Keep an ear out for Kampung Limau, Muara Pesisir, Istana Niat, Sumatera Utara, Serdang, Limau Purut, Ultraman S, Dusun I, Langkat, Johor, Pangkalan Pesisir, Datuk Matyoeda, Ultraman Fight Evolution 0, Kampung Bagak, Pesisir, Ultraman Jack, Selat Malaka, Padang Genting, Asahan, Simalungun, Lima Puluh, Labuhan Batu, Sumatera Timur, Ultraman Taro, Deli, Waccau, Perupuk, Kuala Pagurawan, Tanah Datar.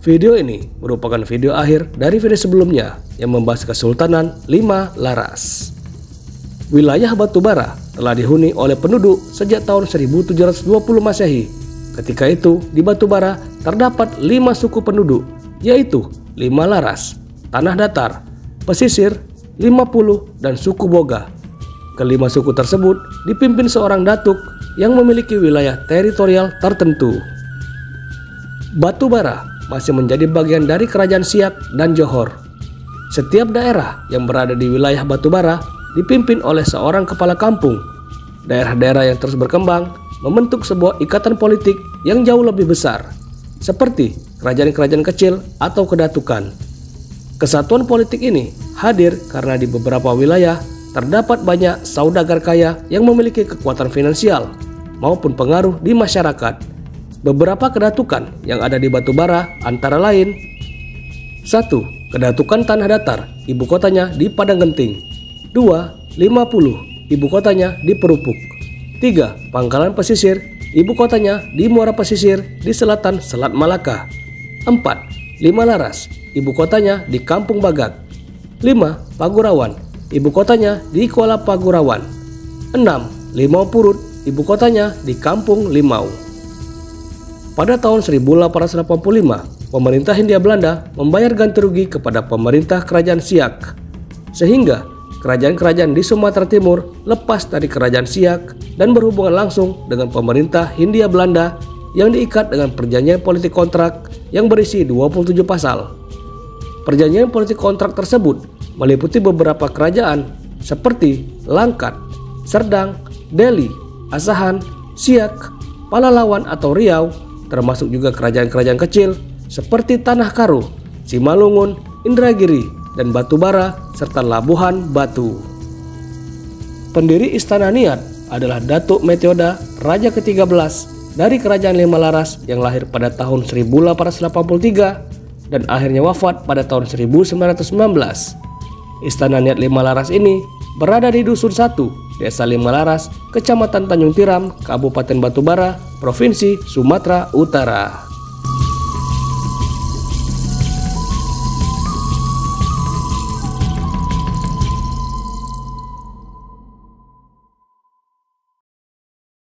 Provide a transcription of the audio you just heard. Video ini merupakan video akhir dari video sebelumnya yang membahas Kesultanan Lima Laras. Wilayah Batubara telah dihuni oleh penduduk sejak tahun 1720 Masehi. Ketika itu di Batubara terdapat 5 suku penduduk, yaitu Lima Laras, Tanah Datar, Pesisir, Lima Puluh, dan Suku Boga. Kelima suku tersebut dipimpin seorang datuk yang memiliki wilayah teritorial tertentu. Batubara masih menjadi bagian dari kerajaan Siak dan Johor. Setiap daerah yang berada di wilayah Batubara dipimpin oleh seorang kepala kampung. Daerah-daerah yang terus berkembang membentuk sebuah ikatan politik yang jauh lebih besar, seperti kerajaan-kerajaan kecil atau kedatukan. Kesatuan politik ini hadir karena di beberapa wilayah terdapat banyak saudagar kaya yang memiliki kekuatan finansial maupun pengaruh di masyarakat. Beberapa kedatukan yang ada di Batubara antara lain: 1. Kedatukan Tanah Datar, ibu kotanya di Padang Genting. 2. Lima Puluh, ibu kotanya di Perupuk. 3. Pangkalan Pesisir, ibu kotanya di Muara Pesisir di selatan Selat Malaka. 4. Lima Laras, ibu kotanya di Kampung Bagak. 5. Pagurawan, ibu kotanya di Kuala Pagurawan. 6. Limau Purut, ibu kotanya di Kampung Limau. Pada tahun 1885, pemerintah Hindia Belanda membayar ganti rugi kepada pemerintah kerajaan Siak, sehingga kerajaan-kerajaan di Sumatera Timur lepas dari kerajaan Siak dan berhubungan langsung dengan pemerintah Hindia Belanda yang diikat dengan perjanjian politik kontrak yang berisi 27 pasal. Perjanjian politik kontrak tersebut meliputi beberapa kerajaan seperti Langkat, Serdang, Deli, Asahan, Siak, Palalawan atau Riau, termasuk juga kerajaan-kerajaan kecil seperti Tanah Karo, Simalungun, Indragiri, dan Batubara serta Labuhan Batu. Pendiri Istana Niat adalah Datuk Matyoeda, Raja ke-13 dari kerajaan Lima Laras yang lahir pada tahun 1883 dan akhirnya wafat pada tahun 1919. Istana Niat Lima Laras ini berada di Dusun 1, Desa Lima Laras, Kecamatan Tanjung Tiram, Kabupaten Batubara, Provinsi Sumatera Utara.